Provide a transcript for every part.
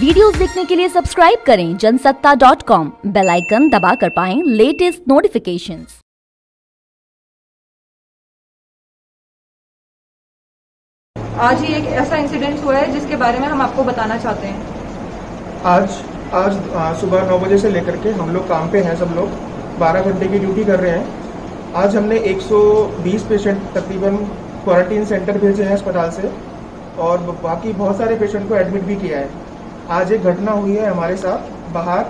Videos देखने के लिए सब्सक्राइब करें जनसत्ता.com, बेल आइकन दबा कर पाएं लेटेस्ट नोटिफिकेशंस। आज ही एक ऐसा इंसिडेंट हुआ है जिसके बारे में हम आपको बताना चाहते हैं। आज सुबह 9 बजे से लेकर के हम लोग काम पे हैं, सब लोग 12 घंटे की ड्यूटी कर रहे हैं। आज हमने 120 पेशेंट तकरीबन क्वारंटीन सेंटर भेजे हैं अस्पताल से, और बाकी बहुत सारे पेशेंट को एडमिट भी किया है। आज एक घटना हुई है हमारे साथ, बाहर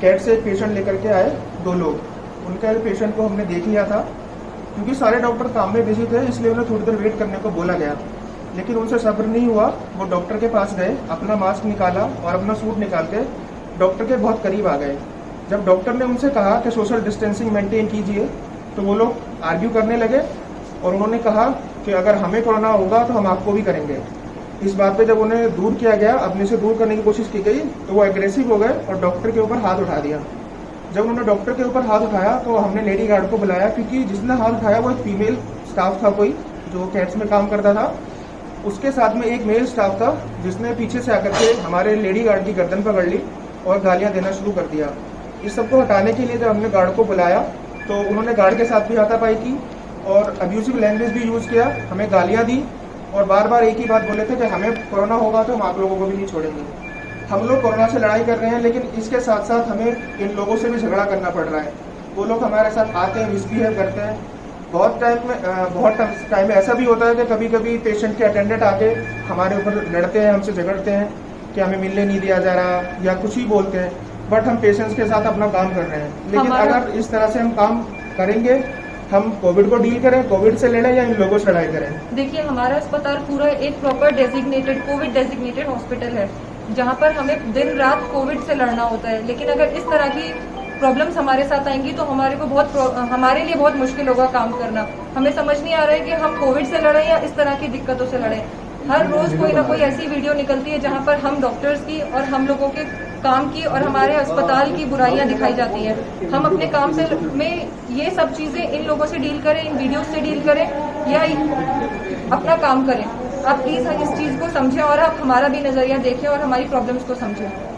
कैंट्स से पेशेंट लेकर के आए 2 लोग। उनका पेशेंट को हमने देख लिया था, क्योंकि सारे डॉक्टर काम में बिजी थे इसलिए उन्हें थोड़ी देर वेट करने को बोला गया, लेकिन उनसे सब्र नहीं हुआ। वो डॉक्टर के पास गए, अपना मास्क निकाला और अपना सूट निकाल के डॉक्टर के बहुत करीब आ गए। जब डॉक्टर ने उनसे कहा कि सोशल डिस्टेंसिंग मेंटेन कीजिए, तो वो लोग आर्ग्यू करने लगे और उन्होंने कहा कि अगर हमें कोरोना होगा तो हम आपको भी करेंगे। इस बात पे जब उन्हें दूर किया गया, अपने से दूर करने की कोशिश की गई, तो वो एग्रेसिव हो गए और डॉक्टर के ऊपर हाथ उठा दिया। जब उन्होंने डॉक्टर के ऊपर हाथ उठाया तो हमने लेडी गार्ड को बुलाया, क्योंकि जिसने हाथ उठाया वो एक फीमेल स्टाफ था कोई, जो कैंट्स में काम करता था। उसके साथ में एक मेल स्टाफ था जिसने पीछे से आकर के हमारे लेडी गार्ड की गर्दन पकड़ ली और गालियाँ देना शुरू कर दिया। इस सबको हटाने के लिए जब हमने गार्ड को बुलाया तो उन्होंने गार्ड के साथ भी हाथापाई की और अब्यूसिव लैंग्वेज भी यूज़ किया, हमें गालियाँ दी और बार बार एक ही बात बोले थे कि हमें कोरोना होगा तो हम आप लोगों को भी नहीं छोड़ेंगे। हम लोग कोरोना से लड़ाई कर रहे हैं, लेकिन इसके साथ साथ हमें इन लोगों से भी झगड़ा करना पड़ रहा है। वो लोग हमारे साथ आते हैं, मिसबिहेव करते हैं। बहुत टाइम में ऐसा भी होता है कि कभी कभी पेशेंट के अटेंडेंट आके हमारे ऊपर लड़ते हैं, हमसे झगड़ते हैं कि हमें मिलने नहीं दिया जा रहा या कुछ ही बोलते हैं, बट हम पेशेंट्स के साथ अपना काम कर रहे हैं। लेकिन अगर इस तरह से हम काम करेंगे, हम कोविड को डील करें, कोविड से लड़ें या इन लोगों से लड़ाई करें। देखिए, हमारा अस्पताल पूरा एक proper designated covid designated hospital है, जहाँ पर हमें दिन रात कोविड से लड़ना होता है। लेकिन अगर इस तरह की प्रॉब्लम्स हमारे साथ आएंगी तो हमारे लिए बहुत मुश्किल होगा काम करना। हमें समझ नहीं आ रहा है कि हम कोविड से लड़ें या इस तरह की दिक्कतों से लड़ें। हर रोज कोई ना कोई ऐसी वीडियो निकलती है जहाँ पर हम डॉक्टर्स की और हम लोगों के काम की और हमारे अस्पताल की बुराइयाँ दिखाई जाती हैं। हम अपने काम से में ये सब चीज़ें, इन लोगों से डील करें, इन वीडियोस से डील करें या अपना काम करें। आप प्लीज़ इस चीज़ को समझें और आप हमारा भी नज़रिया देखें और हमारी प्रॉब्लम्स को समझें।